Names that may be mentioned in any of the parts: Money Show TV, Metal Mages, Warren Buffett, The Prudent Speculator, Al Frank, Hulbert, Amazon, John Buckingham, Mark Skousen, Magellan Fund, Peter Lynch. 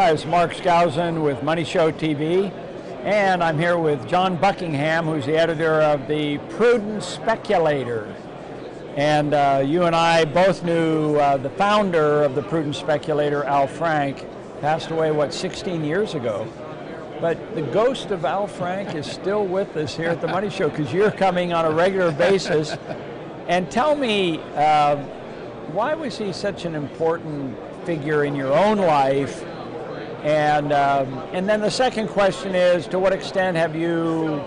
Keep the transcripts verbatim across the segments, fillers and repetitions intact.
Hi, it's Mark Skousen with Money Show T V, and I'm here with John Buckingham, who's the editor of The Prudent Speculator. And uh, you and I both knew uh, the founder of The Prudent Speculator, Al Frank, passed away, what, sixteen years ago. But the ghost of Al Frank is still with us here at the Money Show, because you're coming on a regular basis. And tell me, uh, why was he such an important figure in your own life? And, um, and then the second question is, to what extent have you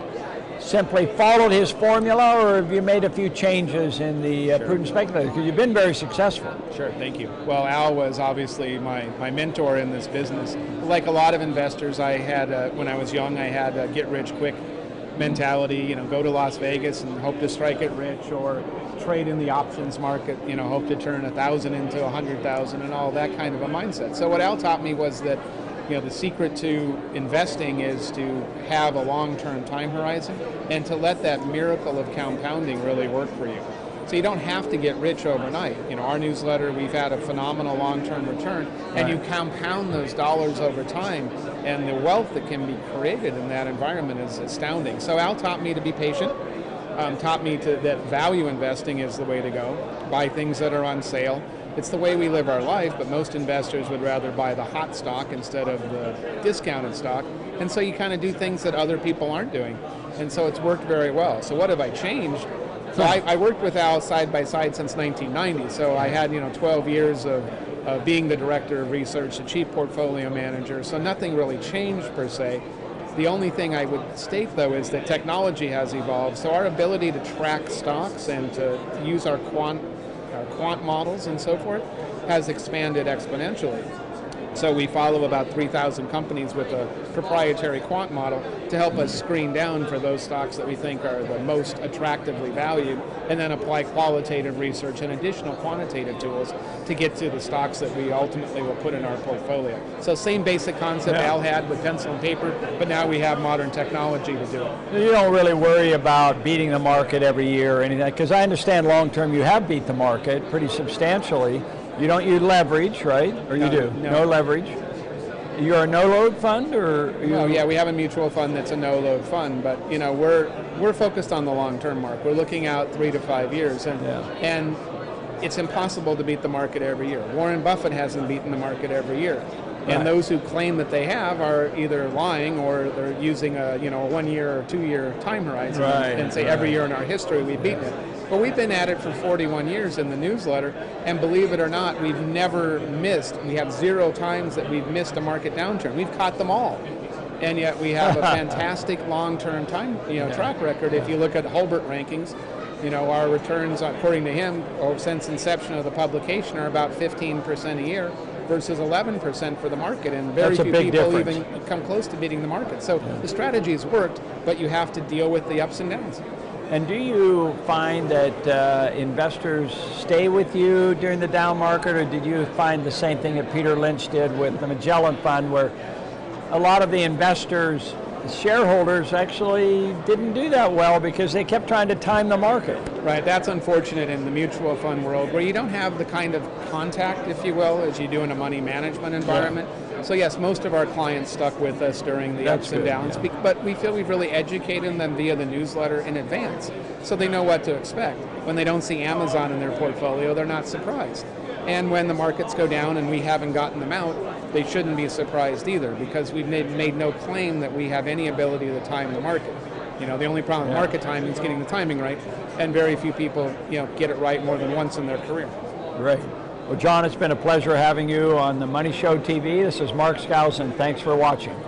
simply followed his formula, or have you made a few changes in the uh, sure. Prudent Speculator? Because you've been very successful. Sure, thank you. Well, Al was obviously my, my mentor in this business. Like a lot of investors, I had, uh, when I was young, I had a get-rich-quick mentality, you know, go to Las Vegas and hope to strike it rich, or trade in the options market, you know, hope to turn a thousand into a hundred thousand and all that kind of a mindset. So what Al taught me was that, you know, the secret to investing is to have a long-term time horizon and to let that miracle of compounding really work for you. So you don't have to get rich overnight. You know, our newsletter, we've had a phenomenal long-term return, and right. you compound those dollars over time, and the wealth that can be created in that environment is astounding. So Al taught me to be patient, um, taught me to, that value investing is the way to go, buy things that are on sale. It's the way we live our life, but most investors would rather buy the hot stock instead of the discounted stock. And so you kind of do things that other people aren't doing. And so it's worked very well. So what have I changed? So I, I worked with Al side by side since nineteen ninety. So I had, you know, twelve years of, of being the director of research, the chief portfolio manager. So nothing really changed per se. The only thing I would state, though, is that technology has evolved. So our ability to track stocks and to use our quant our quant models and so forth has expanded exponentially. So we follow about three thousand companies with a proprietary quant model to help us screen down for those stocks that we think are the most attractively valued, and then apply qualitative research and additional quantitative tools to get to the stocks that we ultimately will put in our portfolio. So same basic concept yeah. Al had with pencil and paper, but now we have modern technology to do it. You don't really worry about beating the market every year or anything, because I understand long term you have beat the market pretty substantially. You don't use leverage, right? Or you no, do? No. no leverage. You're a no-load fund, or? No, yeah, we have a mutual fund that's a no-load fund, but you know we're we're focused on the long-term mark. We're looking out three to five years, and yeah. and it's impossible to beat the market every year. Warren Buffett hasn't beaten the market every year. Right. And those who claim that they have are either lying, or they're using a you know a one-year or two-year time horizon right, and say right. every year in our history we've beaten it. But we've been at it for forty-one years in the newsletter, and believe it or not, we've never missed. We have zero times that we've missed a market downturn. We've caught them all. And yet we have a fantastic long-term time you know, track record. If you look at Hulbert rankings, you know, our returns, according to him, since inception of the publication are about fifteen percent a year versus eleven percent for the market, and very few people even come close to beating the market. So the strategy's worked, but you have to deal with the ups and downs. And do you find that uh, investors stay with you during the down market, or did you find the same thing that Peter Lynch did with the Magellan Fund, where a lot of the investors, shareholders, actually didn't do that well because they kept trying to time the market? Right, that's unfortunate in the mutual fund world, where you don't have the kind of contact, if you will, as you do in a money management environment. Yeah. So yes, most of our clients stuck with us during the That's ups and downs, good, yeah. but we feel we've really educated them via the newsletter in advance, so they know what to expect. When they don't see Amazon in their portfolio, they're not surprised. And when the markets go down and we haven't gotten them out, they shouldn't be surprised either, because we've made, made no claim that we have any ability to time the market. You know, the only problem with yeah. market timing is getting the timing right, and very few people, you know, get it right more than once in their career. Right. Well, John, it's been a pleasure having you on the Money Show T V. This is Mark Skousen. Thanks for watching.